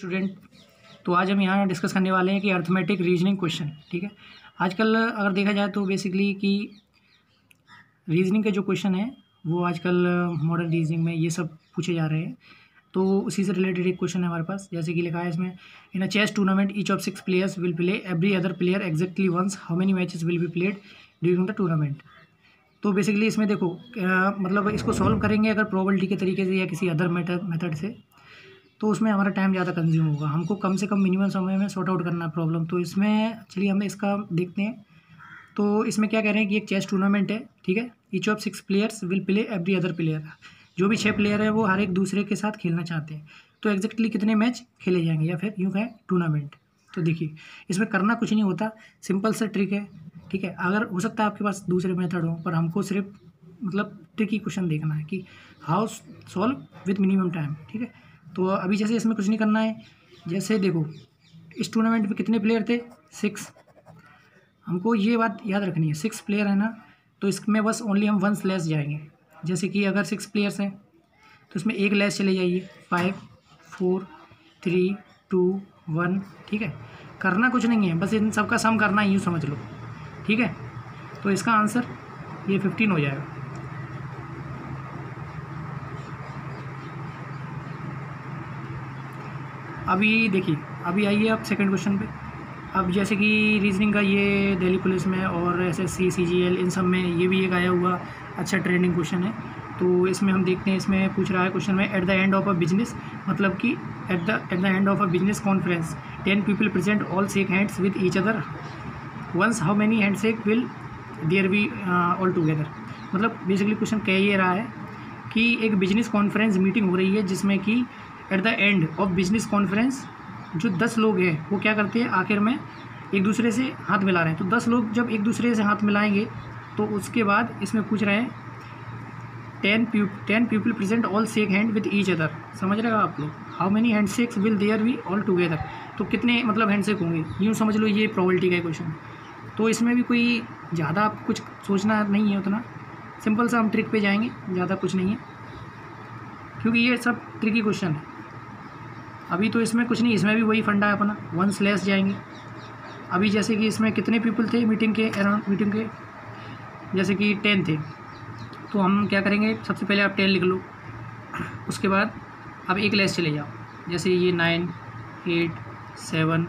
Student, तो आज हम यहाँ डिस्कस करने वाले हैं कि अर्थमेटिक रीजनिंग क्वेश्चन। ठीक है, आजकल अगर देखा जाए तो बेसिकली कि रीजनिंग के जो क्वेश्चन हैं वो आजकल मॉडर्न रीजनिंग में ये सब पूछे जा रहे हैं। तो उसी से रिलेटेड एक क्वेश्चन है हमारे पास, जैसे कि लिखा है इसमें, in a chess tournament each of 6 players will play every other player exactly once, how many matches will be played during the tournament. तो बेसिकली इसमें देखो मतलब इसको सॉल्व करेंगे अगर प्रोबेबिलिटी के तरीके से या किसी अदर मेथड से तो उसमें हमारा टाइम ज़्यादा कंज्यूम होगा, हमको कम से कम मिनिमम समय में सॉर्ट आउट करना है प्रॉब्लम। तो इसमें चलिए हमें इसका देखते हैं। तो इसमें क्या कह रहे हैं कि एक चेस टूर्नामेंट है, ठीक है, each of 6 players will play every other player. जो भी 6 प्लेयर है वो हर एक दूसरे के साथ खेलना चाहते हैं। तो एग्जैक्टली कितने मैच खेले जाएंगे या फिर यूँ कहें टूर्नामेंट। तो देखिए इसमें करना कुछ नहीं होता, सिंपल सा ट्रिक है। ठीक है, अगर हो सकता है आपके पास दूसरे मेथड हो, पर हमको सिर्फ मतलब ट्रिकी क्वेश्चन देखना है कि how solve with minimum time. ठीक है, तो अभी जैसे इसमें कुछ नहीं करना है। जैसे देखो इस टूर्नामेंट में कितने प्लेयर थे, 6। हमको ये बात याद रखनी है, 6 प्लेयर है ना, तो इसमें बस ओनली हम 1 लेस जाएंगे। जैसे कि अगर 6 प्लेयर्स हैं तो इसमें 1 लेस चले जाइए, 5 4 3 2 1। ठीक है, करना कुछ नहीं है, बस इन सबका सम करना है, यूँ समझ लो। ठीक है, तो इसका आंसर ये 15 हो जाएगा। अभी देखिए, अभी आइए आप सेकंड क्वेश्चन पे। अब जैसे कि रीजनिंग का ये दिल्ली पुलिस में और एसएससी सीजीएल इन सब में ये भी एक आया हुआ अच्छा ट्रेंडिंग क्वेश्चन है। तो इसमें हम देखते हैं, इसमें पूछ रहा है क्वेश्चन में, at the end of a business, मतलब कि at the end of a business conference 10 people present, all shake hands with each other once, how many hand shake will there be all together. मतलब basically question कह ये रहा है कि एक business conference meeting हो रही है जिसमें कि at the end of business conference जो 10 लोग हैं वो क्या करते हैं, आखिर में एक दूसरे से हाथ मिला रहे हैं। तो 10 लोग जब एक दूसरे से हाथ मिलाएंगे तो उसके बाद इसमें पूछ रहे हैं 10 people present, all shake hand with each other. समझ रहे हो आप लोग, how many hand shakes will there be all together. तो कितने मतलब हैंडशेक होंगे, यूँ समझ लो ये प्रोबेबिलिटी का क्वेश्चन। तो इसमें भी कोई ज़्यादा आपको कुछ सोचना नहीं है, उतना सिंपल सा हम ट्रिक पे जाएंगे, ज़्यादा कुछ नहीं है क्योंकि ये सब ट्रिकी क्वेश्चन है। अभी तो इसमें कुछ नहीं, इसमें भी वही फंडा है अपना, 1 लेस जाएंगे। अभी जैसे कि इसमें कितने पीपल थे मीटिंग के अराउंड, मीटिंग के जैसे कि 10 थे, तो हम क्या करेंगे, सबसे पहले आप 10 लिख लो, उसके बाद आप 1 लेस चले जाओ। जैसे ये 9 8 7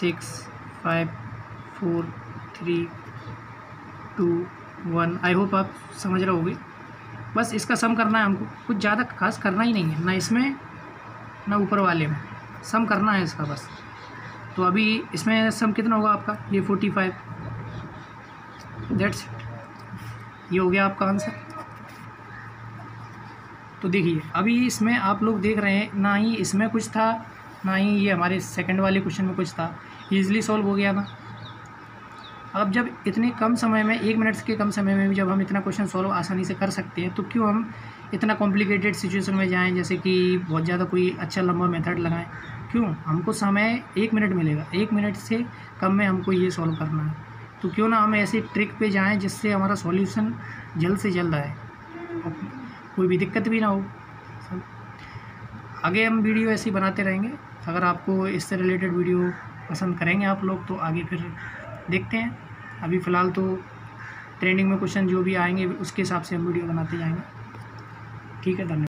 6 5 4 3 2 1। आई होप आप समझ रहे होगे। बस इसका सम करना है हमको, कुछ ज़्यादा खास करना ही नहीं है, ना इसमें ना ऊपर वाले में, सम करना है इसका बस। तो अभी इसमें सम कितना होगा आपका, ये 45। दैट्स इट, ये हो गया आपका आंसर। तो देखिए अभी इसमें आप लोग देख रहे हैं, ना ही इसमें कुछ था ना ही ये हमारे सेकंड वाले क्वेश्चन में कुछ था, ईजिली सॉल्व हो गया ना। अब जब इतने कम समय में, 1 मिनट के कम समय में भी जब हम इतना क्वेश्चन सॉल्व आसानी से कर सकते हैं, तो क्यों हम इतना कॉम्प्लिकेटेड सिचुएशन में जाएं, जैसे कि बहुत ज़्यादा कोई अच्छा लंबा मेथड लगाएं। क्यों, हमको समय 1 मिनट मिलेगा, 1 मिनट से कम में हमको ये सॉल्व करना है। तो क्यों ना हम ऐसे ट्रिक पे जाएं जिससे हमारा सॉल्यूशन जल्द से जल्द आए, कोई भी दिक्कत भी ना हो। आगे हम वीडियो ऐसे ही बनाते रहेंगे। अगर आपको इससे रिलेटेड वीडियो पसंद करेंगे आप लोग तो आगे फिर देखते हैं। अभी फ़िलहाल तो ट्रेंडिंग में क्वेश्चन जो भी आएंगे उसके हिसाब से हम वीडियो बनाते जाएंगे। ठीक है, धन्यवाद।